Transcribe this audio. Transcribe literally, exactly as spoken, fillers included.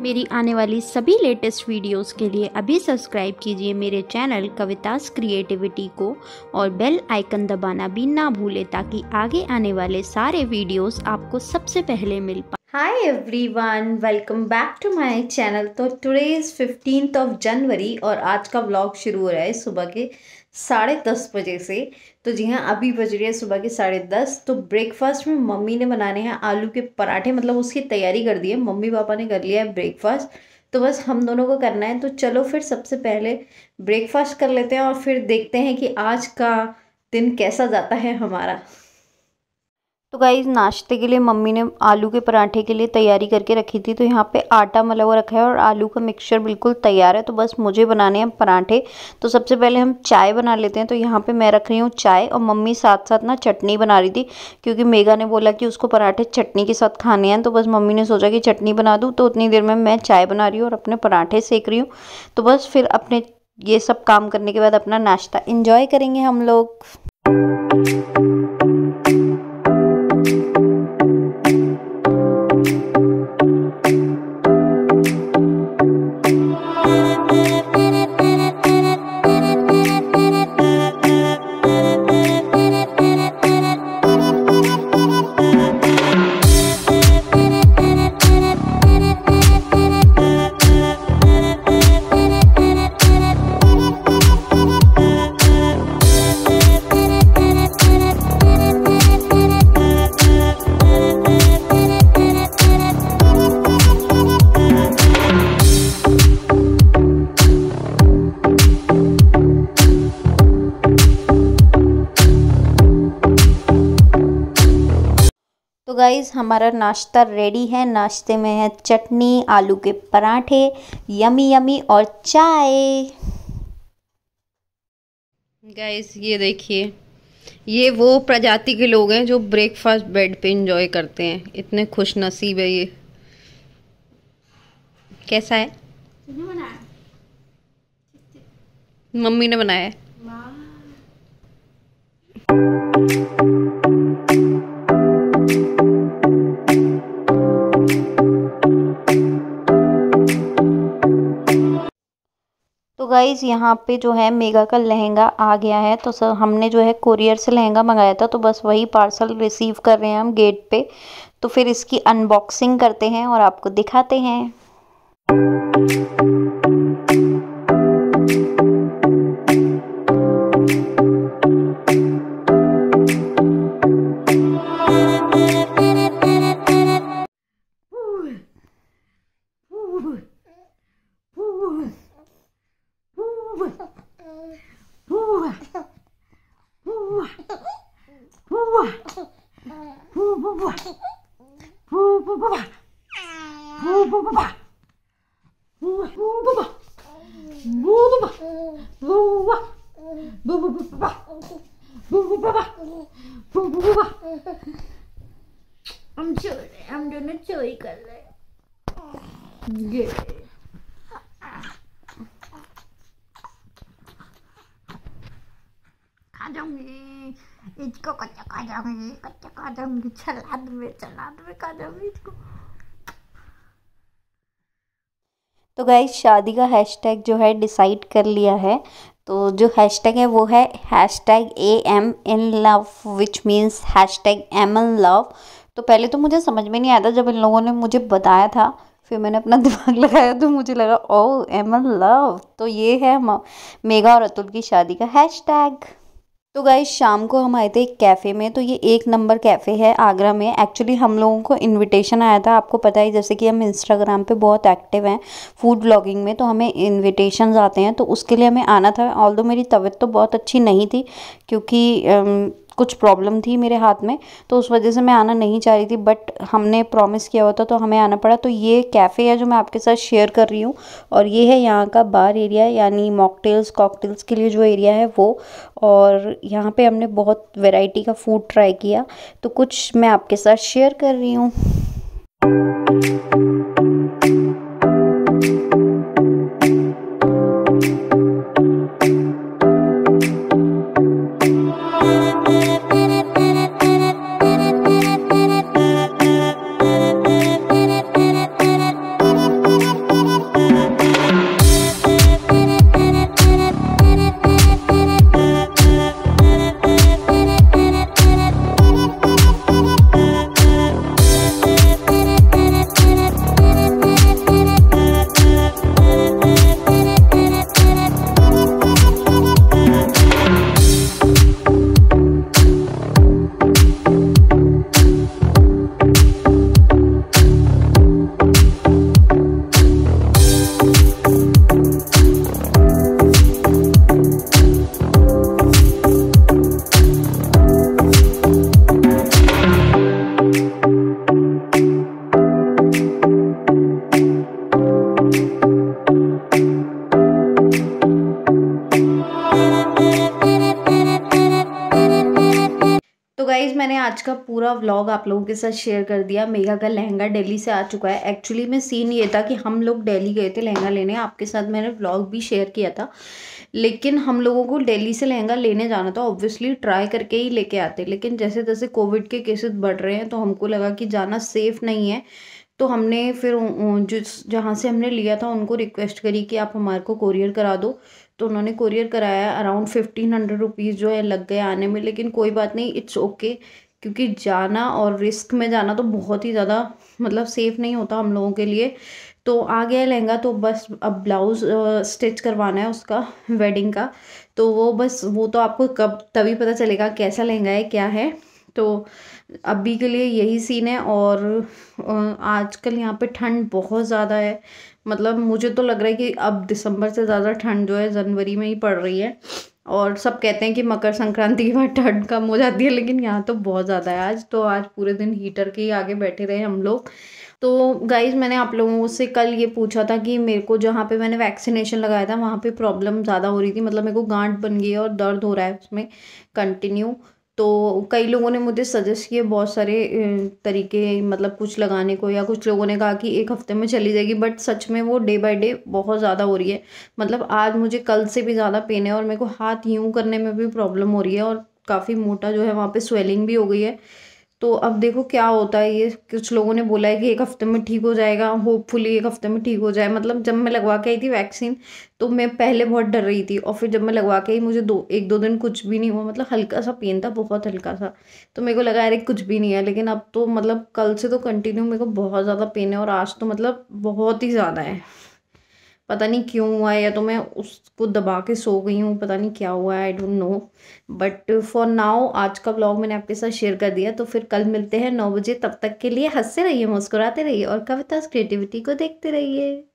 मेरी आने वाली सभी लेटेस्ट वीडियोस के लिए अभी सब्सक्राइब कीजिए मेरे चैनल कवितास क्रिएटिविटी को और बेल आइकन दबाना भी ना भूलें ताकि आगे आने वाले सारे वीडियोस आपको सबसे पहले मिल पाए। Hi everyone, welcome back to my channel. तो today is fifteenth of January और आज का व्लॉग शुरू हो रहा है सुबह के साढ़े दस बजे से। तो जी हाँ, अभी बज रही है सुबह के साढ़े दस। तो ब्रेकफास्ट में मम्मी ने बनाने हैं आलू के पराठे, मतलब उसकी तैयारी कर दी है, मम्मी पापा ने कर लिया है ब्रेकफास्ट, तो बस हम दोनों को करना है। तो चलो फिर सबसे पहले ब्रेकफास्ट कर लेते हैं और फिर देखते हैं कि आज का दिन कैसा जाता है हमारा। तो गाइस, नाश्ते के लिए मम्मी ने आलू के पराठे के लिए तैयारी करके रखी थी। तो यहाँ पे आटा मला हुआ रखा है और आलू का मिक्सचर बिल्कुल तैयार है। तो बस मुझे बनाने हैं पराठे। तो सबसे पहले हम चाय बना लेते हैं। तो यहाँ पे मैं रख रही हूँ चाय और मम्मी साथ साथ ना चटनी बना रही थी, क्योंकि मेघा ने बोला कि उसको पराठे चटनी के साथ खाने हैं। तो बस मम्मी ने सोचा कि चटनी बना दूँ, तो उतनी देर में मैं चाय बना रही हूँ और अपने पराठे सेक रही हूँ। तो बस फिर अपने ये सब काम करने के बाद अपना नाश्ता इंजॉय करेंगे हम लोग। गाइस, हमारा नाश्ता रेडी है। नाश्ते में है चटनी, आलू के पराठे, यमी यमी और चाय। गाइस ये देखिए, ये वो प्रजाति के लोग हैं जो ब्रेकफास्ट बेड पे एंजॉय करते हैं। इतने खुश नसीब है ये। कैसा है? मम्मी ने बनाया है। गाइस, यहाँ पे जो है मेगा का लहंगा आ गया है। तो सर हमने जो है कोरियर से लहंगा मंगाया था, तो बस वही पार्सल रिसीव कर रहे हैं हम गेट पे। तो फिर इसकी अनबॉक्सिंग करते हैं और आपको दिखाते हैं। हम चोरी, हम दोनों चोरी कर रहे हैं। खा जाऊंगी इसको, कच्चा खा जाऊंगी, कच्चा खा जाऊंगी, सलाद में सलाद में खा जाऊंगी इसको। तो गाइस, शादी का हैशटैग जो है डिसाइड कर लिया है। तो जो हैशटैग है वो है hash tag A M in love, which means hash tag am in love. तो पहले तो मुझे समझ में नहीं आया था, जब इन लोगों ने मुझे बताया था फिर मैंने अपना दिमाग लगाया तो मुझे लगा ओ एम इन लव। तो ये है मेघा और अतुल की शादी का हैशटैग। तो गाइस, शाम को हम आए थे एक कैफ़े में। तो ये एक नंबर कैफ़े है आगरा में। एक्चुअली हम लोगों को इनविटेशन आया था। आपको पता है जैसे कि हम इंस्टाग्राम पे बहुत एक्टिव हैं फूड ब्लॉगिंग में, तो हमें इनविटेशंस आते हैं, तो उसके लिए हमें आना था। ऑल्दो मेरी तबीयत तो बहुत अच्छी नहीं थी, क्योंकि अम, कुछ प्रॉब्लम थी मेरे हाथ में, तो उस वजह से मैं आना नहीं चाह रही थी, बट हमने प्रॉमिस किया होता तो हमें आना पड़ा। तो ये कैफ़े है जो मैं आपके साथ शेयर कर रही हूँ, और ये है यहाँ का बार एरिया, यानी मॉकटेल्स कॉकटेल्स के लिए जो एरिया है वो। और यहाँ पे हमने बहुत वैरायटी का फूड ट्राई किया, तो कुछ मैं आपके साथ शेयर कर रही हूँ। आज का पूरा व्लॉग आप लोगों के साथ शेयर कर दिया। मेघा का लहंगा दिल्ली से आ चुका है। एक्चुअली में सीन ये था कि हम लोग दिल्ली गए थे लहंगा लेने, आपके साथ मैंने व्लॉग भी शेयर किया था, लेकिन हम लोगों को दिल्ली से लहंगा लेने जाना था। ऑब्वियसली ट्राई करके ही लेके आते, लेकिन जैसे जैसे कोविड के केसेस बढ़ रहे हैं तो हमको लगा कि जाना सेफ़ नहीं है, तो हमने फिर जिस जहाँ से हमने लिया था उनको रिक्वेस्ट करी कि आप हमारे को कोरियर करा दो, तो उन्होंने कोरियर कराया। अराउंड फिफ्टीन हंड्रेड रुपीज़ जो है लग गए आने में, लेकिन कोई बात नहीं, इट्स ओके okay, क्योंकि जाना और रिस्क में जाना तो बहुत ही ज़्यादा मतलब सेफ़ नहीं होता हम लोगों के लिए। तो आ गया लहंगा, तो बस अब ब्लाउज़ स्टिच करवाना है उसका, वेडिंग का, तो वो बस वो तो आपको कब तभी पता चलेगा कैसा लहंगा है क्या है। तो अभी के लिए यही सीन है। और आजकल यहाँ पे ठंड बहुत ज़्यादा है, मतलब मुझे तो लग रहा है कि अब दिसंबर से ज़्यादा ठंड जो है जनवरी में ही पड़ रही है। और सब कहते हैं कि मकर संक्रांति के बाद ठंड कम हो जाती है, लेकिन यहाँ तो बहुत ज़्यादा है आज। तो आज पूरे दिन हीटर के ही आगे बैठे रहे हम लोग। तो गाइज़, मैंने आप लोगों से कल ये पूछा था कि मेरे को जहाँ पे मैंने वैक्सीनेशन लगाया था वहाँ पे प्रॉब्लम ज़्यादा हो रही थी, मतलब मेरे को गांठ बन गई है और दर्द हो रहा है उसमें कंटिन्यू। तो कई लोगों ने मुझे सजेस्ट किए बहुत सारे तरीके, मतलब कुछ लगाने को, या कुछ लोगों ने कहा कि एक हफ्ते में चली जाएगी, बट सच में वो डे बाय डे बहुत ज़्यादा हो रही है। मतलब आज मुझे कल से भी ज़्यादा पेन है और मेरे को हाथ यूँ करने में भी प्रॉब्लम हो रही है, और काफ़ी मोटा जो है वहाँ पे स्वेलिंग भी हो गई है। तो अब देखो क्या होता है। ये कुछ लोगों ने बोला है कि एक हफ्ते में ठीक हो जाएगा, होपफुली एक हफ्ते में ठीक हो जाए। मतलब जब मैं लगवा के आई थी वैक्सीन तो मैं पहले बहुत डर रही थी, और फिर जब मैं लगवा के आई मुझे दो एक दो दिन कुछ भी नहीं हुआ, मतलब हल्का सा पेन था, बहुत हल्का सा, तो मेरे को लगा अरे कुछ भी नहीं है। लेकिन अब तो मतलब कल से तो कंटिन्यू मेरे को बहुत ज़्यादा पेन है, और आज तो मतलब बहुत ही ज़्यादा है, पता नहीं क्यों हुआ है, या तो मैं उसको दबा के सो गई हूँ, पता नहीं क्या हुआ है, I don't know. But for now आज का व्लॉग मैंने आपके साथ शेयर कर दिया। तो फिर कल मिलते हैं नौ बजे, तब तक के लिए हंसते रहिए, मुस्कुराते रहिए, और कवितास क्रिएटिविटी को देखते रहिए।